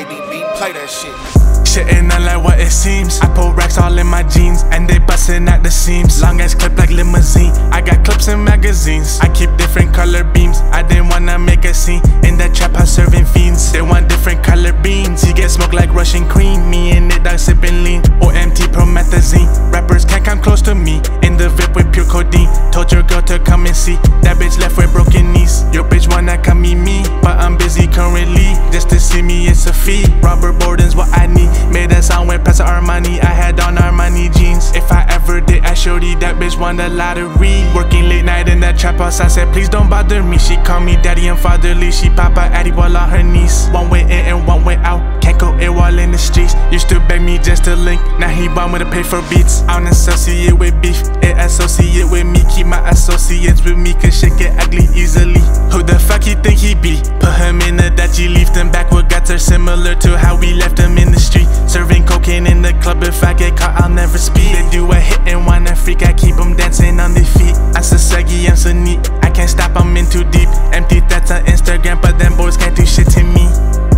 they be beat, play that shit. Shit ain't not like what it seems. I pull racks all in my jeans, and they bustin' at the seams. Long ass clip like limousine, I got clips and magazines. I keep different color beams, I didn't wanna make a scene. In that trap house serving fiends, they want different color beans. You get smoked like Russian cream, me and it dog sippin' lean. OMT promethazine, rappers can't come close to me. In the VIP with pure codeine, told your girl to come and see. That bitch left with broken knees, your bitch wanna come meet me, but I'm busy currently. Just to see me, it's a fee. Robert Borden's what I need. Made that sound when past Armani, I had on Armani jeans. If I ever did, I showed you that bitch won the lottery. Working late night in that trap house, I said please don't bother me. She called me daddy and fatherly, she papa addy while on her knees. One way in and one way out, can't go in while in the streets. Used to beg me just to link, now he want me to pay for beats. I don't associate with beef, it associate with me. Keep my associates with me, cause shit get ugly easily. Who the fuck you think he be? Put him in a that you leave them backward guts are similar to how we left them in the street. Serving cocaine in the club, if I get caught, I'll never speak. They do a hit and wanna freak, I keep them dancing on their feet. I'm so saggy, I'm so neat, I can't stop, I'm in too deep. Empty threats on Instagram, but them boys can't do shit to me.